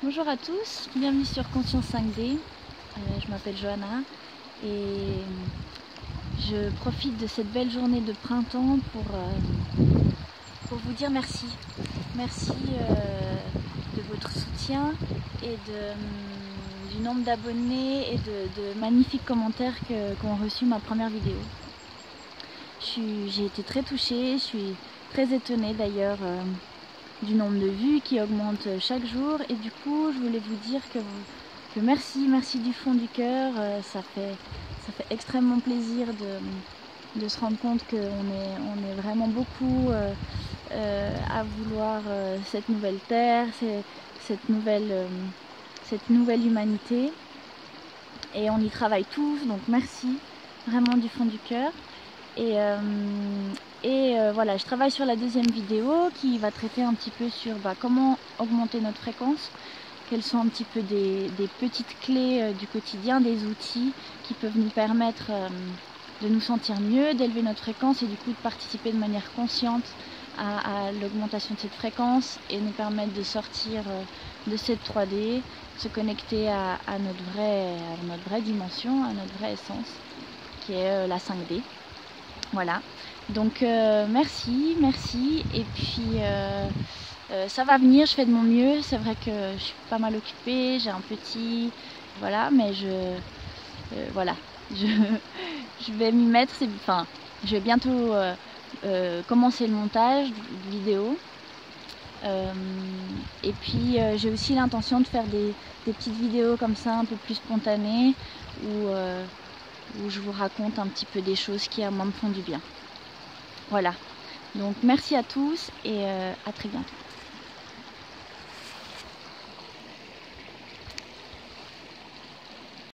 Bonjour à tous, bienvenue sur Conscience 5D, je m'appelle Johanna et je profite de cette belle journée de printemps pour vous dire merci. Merci de votre soutien et du nombre d'abonnés et de magnifiques commentaires qu'ont reçu ma première vidéo. J'ai été très touchée, je suis très étonnée d'ailleurs du nombre de vues qui augmente chaque jour, et du coup je voulais vous dire que merci du fond du cœur. Ça fait extrêmement plaisir de se rendre compte qu'on est vraiment beaucoup à vouloir cette nouvelle terre, cette nouvelle humanité, et on y travaille tous, donc merci vraiment du fond du cœur. Et voilà, je travaille sur la deuxième vidéo qui va traiter un petit peu sur comment augmenter notre fréquence, quelles sont un petit peu des petites clés du quotidien, des outils qui peuvent nous permettre de nous sentir mieux, d'élever notre fréquence et du coup de participer de manière consciente à l'augmentation de cette fréquence et nous permettre de sortir de cette 3D, se connecter à notre vraie dimension, à notre vraie essence qui est la 5D. Voilà, donc merci, et puis ça va venir, je fais de mon mieux. C'est vrai que je suis pas mal occupée, j'ai un petit, voilà, mais je vais m'y mettre, enfin, je vais bientôt commencer le montage de vidéo, et puis j'ai aussi l'intention de faire des petites vidéos comme ça, un peu plus spontanées, où je vous raconte un petit peu des choses qui à moi me font du bien. Voilà, donc merci à tous et à très bientôt.